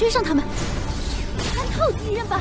追上他们，穿透敌人吧！